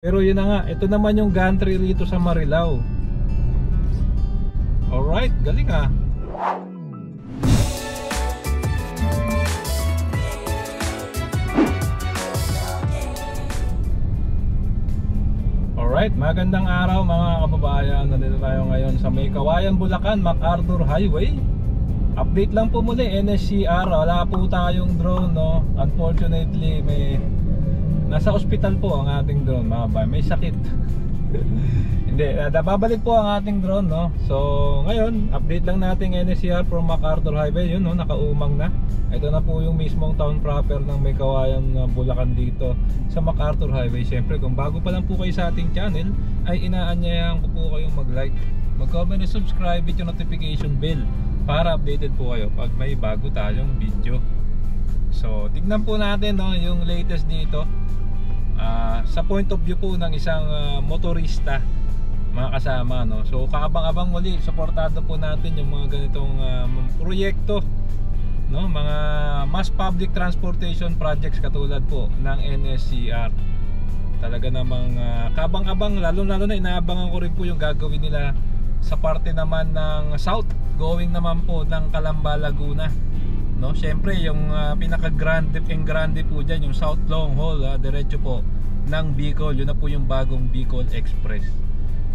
Pero yun na nga, ito naman yung gantry rito sa Marilao. Alright, galing ah. Alright, magandang araw mga kababayan. Nandito tayo ngayon sa Meycauayan, Bulacan, MacArthur Highway. Update lang po muli, NSCR. Wala po tayong drone, no? Unfortunately, nasa ospital po ang ating drone, mga ba? May sakit. Hindi, babalik po ang ating drone, no? So, ngayon, update lang natin NSCR from MacArthur Highway. Yun, no? Nakaumang na. Ito na po yung mismong town proper ng Meycauayan, Bulacan dito sa MacArthur Highway. Siyempre, kung bago pa lang po kayo sa ating channel, ay inaanyayahan ko po kayong mag-like, mag-comment, subscribe, hit yung notification bell para updated po kayo pag may bago tayong video. So, tignan po natin, no, yung latest dito sa point of view po ng isang motorista, mga kasama, no? So, kaabang-abang muli, supportado po natin yung mga ganitong proyekto, no, mga mass public transportation projects katulad po ng NSCR. Talaga namang kabang-abang, lalo na inaabangan ko rin po yung gagawin nila sa parte naman ng south going naman po ng Calamba, Laguna, no. Syempre yung pinaka grande po diyan yung south long haul, diretso po ng Bicol. Yun na po yung bagong Bicol Express.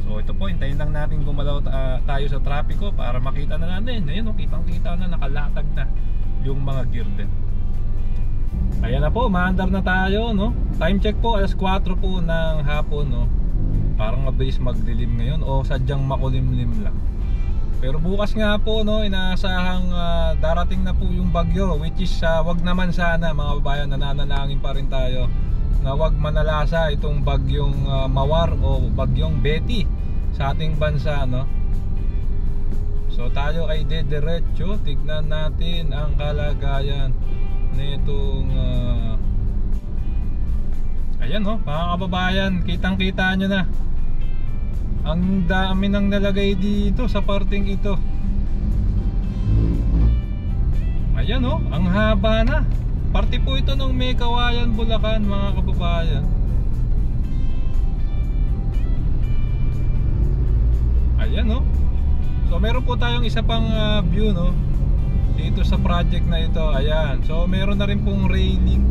So ito po, hintayin lang natin gumalaw tayo sa trapiko para makita na natin. Ayun, no, kitang-kita na, nakalatag na yung mga girden. Ayan na po, maandar na tayo, no? Time check po, alas 4 po ng hapon, no? Parang mabilis magdilim ngayon o sadyang makulimlim lang. Pero bukas nga po, no, inaasahang darating na po yung bagyo, which is wag naman sana, mga babayan, nananalangin pa rin tayo na wag manalasa itong bagyong Mawar o bagyong Betty sa ating bansa, no? So tayo ay diretso, tignan natin ang kalagayan nitong ayan, oh, mga kababayan, kitang-kita nyo na ang dami ng nalagay dito sa parting ito. Ayan, oh, ang haba na. Parte po ito ng Meycauayan, Bulacan, mga kababayan. Ayan, oh. So meron po tayong isa pang view, no, dito sa project na ito. Ayan. So meron na rin pong railing.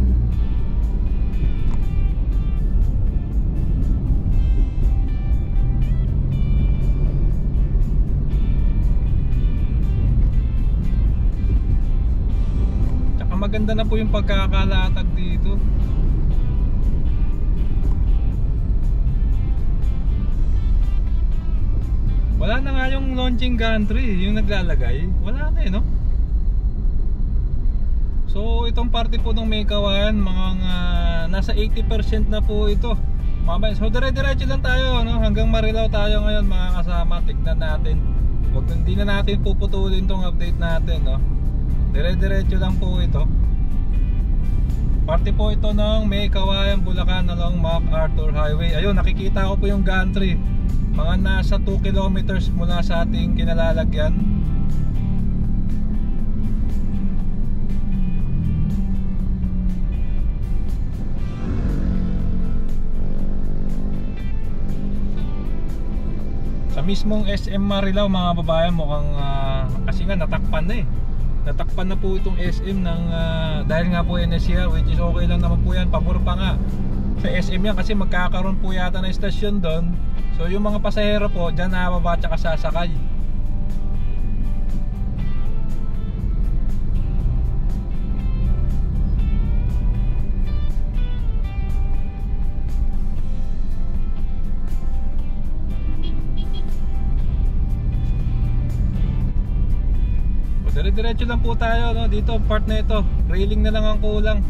Tsaka maganda na po yung pagkakalatag dito. Wala na nga yung launching gantry, yung naglalagay, wala na eh, no? So itong parte po ng Meycauayan, mga nasa 80% na po ito. So dire-diretso lang tayo, no? Hanggang Marilao tayo ngayon, mga kasama. Tignan natin, wag, hindi na natin puputulin tong update natin, no? Dire-diretso lang po ito. Parte po ito ng Meycauayan, Bulacan along MacArthur Highway. Ayun, nakikita ko po yung gantry, mga nasa 2 kilometers mula sa ating kinalalagyan. Sa mismong SM Marilao, mga babayan, mukhang kasi nga natakpan na eh. Natakpan na po itong SM ng dahil nga po NSCR, which is okay lang naman po yan. Pabor pa nga sa SM yan kasi magkakaroon po yata ng stasyon doon. So yung mga pasahero po dyan nakababa tsaka sasakay. Dire-diretso lang po tayo, no? Dito part na ito, railing na lang ang kulang.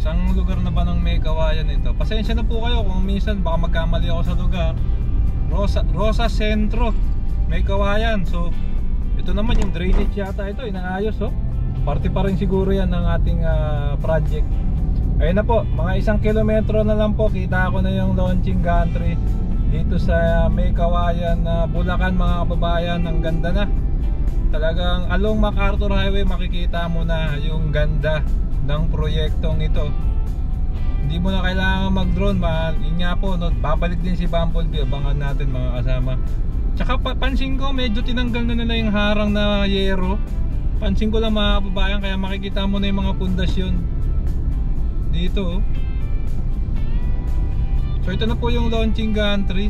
Saan lugar na ba ng Meycauayan ito? Pasensya na po kayo kung minsan baka magkamali ako sa lugar. Rosa Centro, Meycauayan. So ito naman yung drainage yata ito, inaayos, oh. Parte pa rin siguro yan ng ating project. Ayun na po, mga isang kilometro na lang po, kita ko na yung launching gantry dito sa Meycauayan, Bulacan, mga kababayan. Ang ganda na. Talagang along MacArthur Highway makikita mo na yung ganda ng proyektong ito. hindi mo na kailangan mag-drone. Yun nga po, no? Babalik din si Bumblebee. Abangan natin mga kasama. Tsaka pansin ko, medyo tinanggal na nila yung harang na yero. Pansin ko lang mga kababayan, kaya makikita mo na yung mga pundasyon dito. So ito na po yung launching gantry.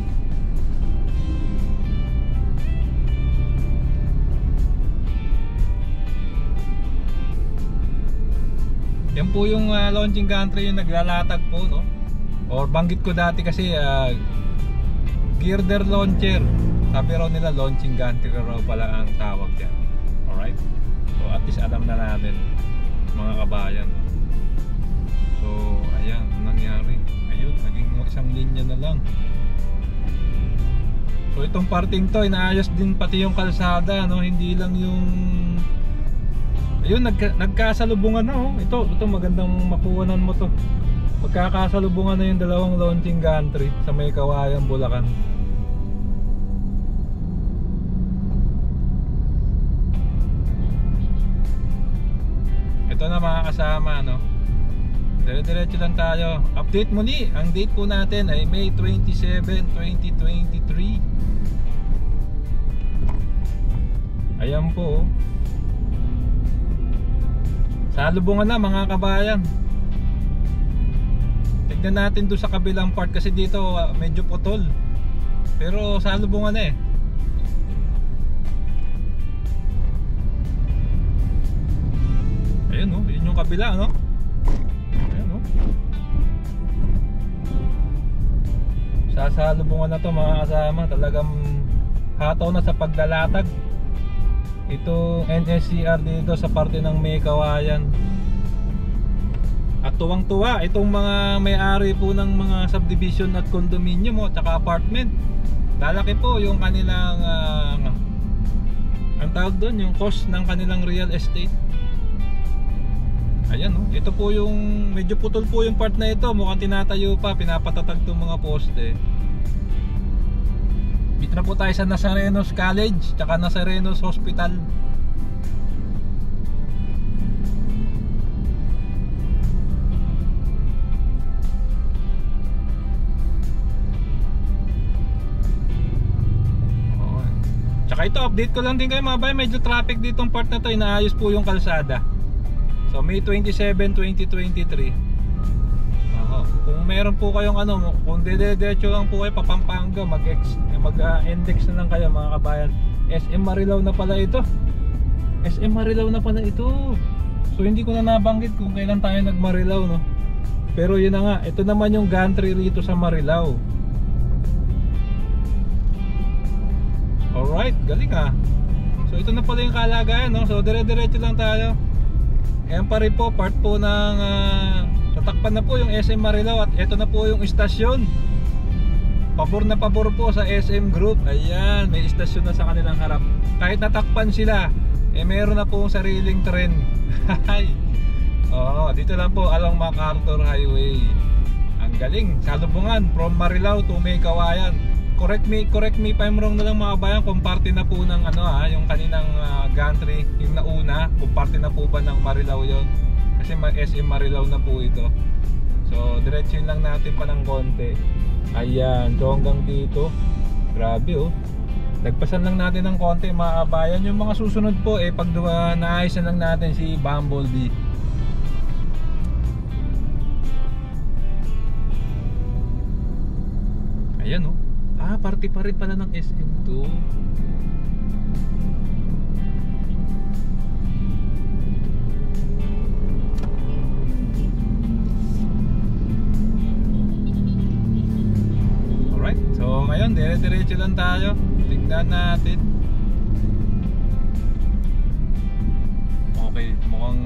Yan po yung launching gantry, yung naglalatag po, no? Or banggit ko dati kasi girder launcher. Sabi raw nila launching gantry raw pala ang tawag dyan. Alright? So at least alam na natin mga kabayan. So ayan, anong nangyari? Ayun, naging isang linya na lang. So itong parting to, inaayos din pati yung kalsada, no? Hindi lang yung ayun, nagkasalubungan na, oh. Ito magandang makuhanan mo to. Magkakasalubungan na yung dalawang launching gantry sa Meycauayan, Bulacan. Ito na mga kasama, no? Dire-diretso lang tayo. Update muli. Ang date po natin ay May 27, 2023. Ayan po, oh. Salubungan na mga kabayan. Tignan natin doon sa kabilang part kasi dito medyo putol. Pero salubungan na eh. Ayun, oh, yun yung kabila, no? Ayun, oh. Sasalubungan na to mga kasama. Talagang hataw na sa paglalatag. Ito NSCR dito sa parte ng Meycauayan. At tuwang-tuwa itong mga may-ari po ng mga subdivision at condominium at saka apartment. Lalaki po yung kanilang ang tawag doon, yung cost ng kanilang real estate. Ayan, oh. Ito po yung medyo putol po yung part na ito. Mukhang tinatayo pa, pinapatatag itong mga poste. Dito na po tayo sa Nazareno's College, tsaka Nazareno's Hospital. Oo. Tsaka ito, update ko lang din kayo mga bay, medyo traffic ditong part na to, inaayos po yung kalsada. So May 27, 2023. Oo. Kung meron po kayong ano, kung diretso lang po kayo papampanga, mag-index na lang kayo mga kabayan. SM Marilao na pala ito. SM Marilao na pala ito. So hindi ko na nabanggit kung kailan tayo nag-Marilao, no? Pero yun na nga, ito naman yung gantry rito sa Marilao. Alright, galing ha. So ito na pala yung kalagayan, no? So dire-diretso lang tayo. Ayan pa rin po, part po ng tatakpan na po yung SM Marilao. At ito na po yung istasyon. Pabor na pabor po sa SM Group. Ayan, may istasyon na sa kanilang harap. Kahit natakpan sila, eh meron na pong sariling tren. Oo, dito lang po along MacArthur Highway. Ang galing, salubungan from Marilao to Meycauayan. Correct me if I'm wrong na lang mga bayan, kung parte na po ng ano, yung kaninang gantry, yung nauna, kung parte na po ba ng Marilao yon. Kasi SM Marilao na po ito. So, diretso lang natin pa ng konti. Ayan, so hanggang dito. Grabe, oh. Nagpasan lang natin ng konti mga kabayan. Yung mga susunod po, eh pag naayos na lang natin si Bumblebee. Ayan, oh. Ah, parte pa rin pala ng SM2. So ngayon, dire-diretso lang tayo. Tignan natin. Okay, mukhang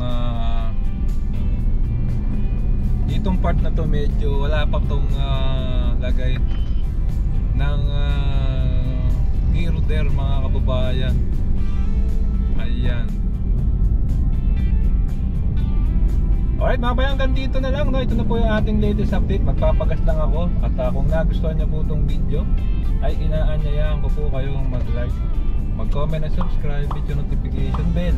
itong part na to medyo wala pa tong lagay ng girder mga kababayan. Ayan. Alright mga bayan, hanggang dito na lang, no? Ito na po yung ating latest update. Magpapagas lang ako. At kung nagustuhan niyo po itong video, ay inaanyayahan ko po kayong mag-like, mag-comment at subscribe with your notification bell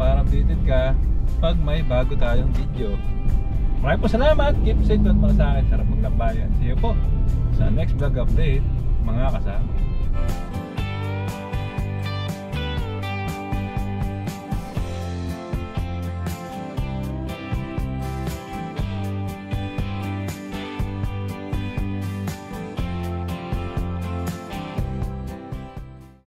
para updated ka pag may bago tayong video. Maraming po salamat. Keep safe doon para sa akin. Sarap maglabayan. See you po sa next vlog update, mga kasama.